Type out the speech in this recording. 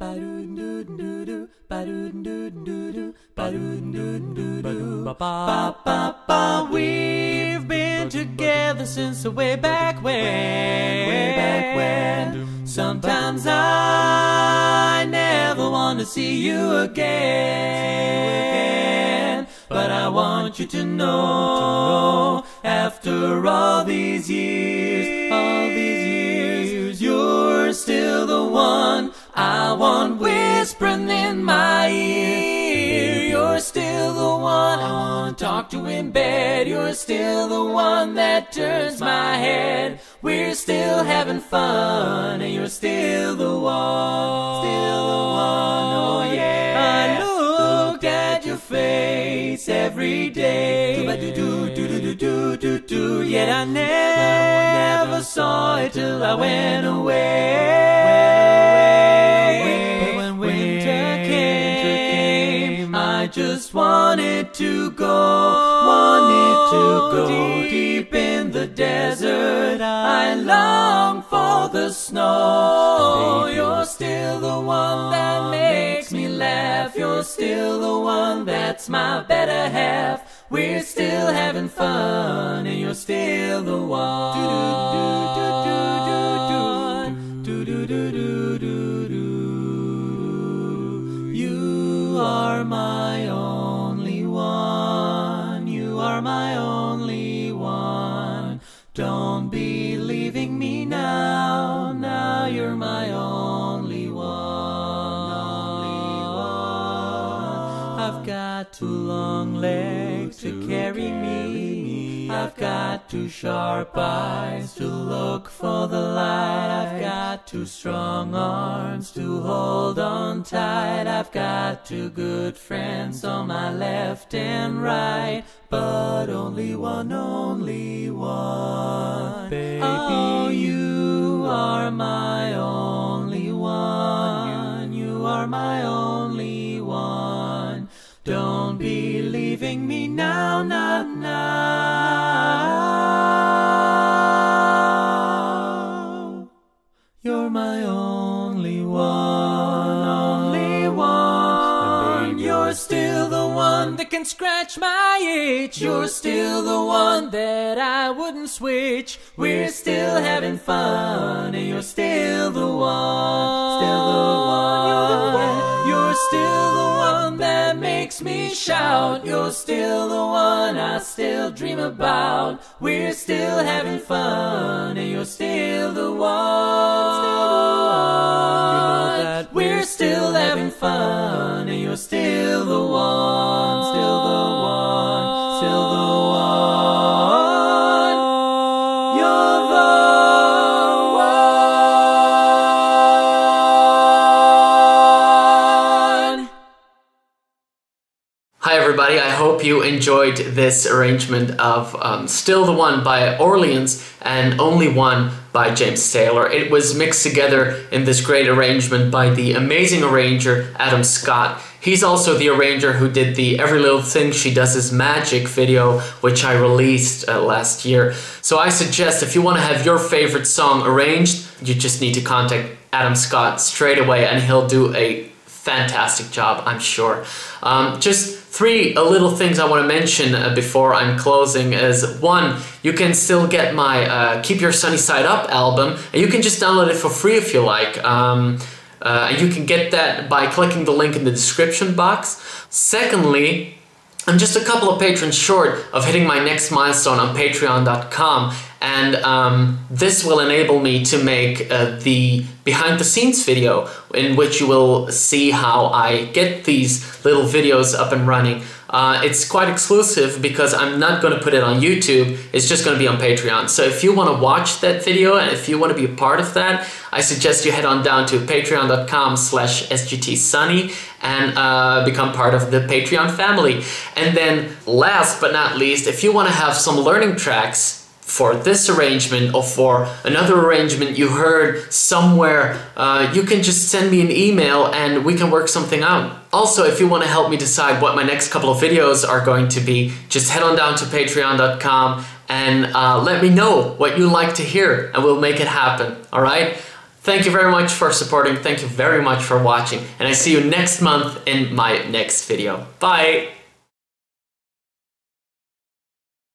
We've been together since way back when, Sometimes I never want to see you again, but I want you to know, after all these years, you're still the one I want whispering in my ear. You're still the one I want to talk to in bed. You're still the one that turns my head. We're still having fun, and you're still the one. Still the one, oh yeah. I looked at your face every day, yet I never saw it till I went away. But when winter came, I just wanted to go deep in the desert. I long for the snow. Baby, you're still the one that makes me laugh. You're still the one that's my better half. We're still having fun, and you're still the one. You are my only one. You are my only one. Don't be leaving me now. Now you're my only one. I've got too long legs to carry me. I've got two sharp eyes to look for the light. I've got two strong arms to hold on tight. I've got two good friends on my left and right, but only one, baby. Oh, you are my only one. You are my only one. Don't be leaving me now, now. You're my only one, only one. Baby, you're still the one that can scratch my itch. You're still the one that I wouldn't switch. We're still having fun, and you're still the one. Still the one. You're the one. You're still the one that makes me shout. You're still the one I still dream about. We're still having fun, and you're still the one. We're still having fun, and you're still the one. Still the one. Still the one. You're the one. Hi everybody, I hope you enjoyed this arrangement of Still the One by Orleans and Only One by James Taylor. It was mixed together in this great arrangement by the amazing arranger Adam Scott. He's also the arranger who did the Every Little Thing She Does Is Magic video, which I released last year. So I suggest if you want to have your favorite song arranged, you just need to contact Adam Scott straight away, and he'll do a fantastic job, I'm sure. Just three little things I want to mention before I'm closing is, one, you can still get my Keep Your Sunny Side Up album, and you can just download it for free if you like. And you can get that by clicking the link in the description box. Secondly, I'm just a couple of patrons short of hitting my next milestone on Patreon.com, and this will enable me to make the behind-the-scenes video, in which you will see how I get these little videos up and running. It's quite exclusive because I'm not going to put it on YouTube, it's just going to be on Patreon. So if you want to watch that video and if you want to be a part of that, I suggest you head on down to patreon.com/sgtsunny and become part of the Patreon family. And then last but not least, if you want to have some learning tracks for this arrangement or for another arrangement you heard somewhere, you can just send me an email and we can work something out. Also, if you want to help me decide what my next couple of videos are going to be, just head on down to patreon.com and let me know what you like to hear, and we'll make it happen, all right? Thank you very much for supporting. Thank you very much for watching. And I see you next month in my next video. Bye.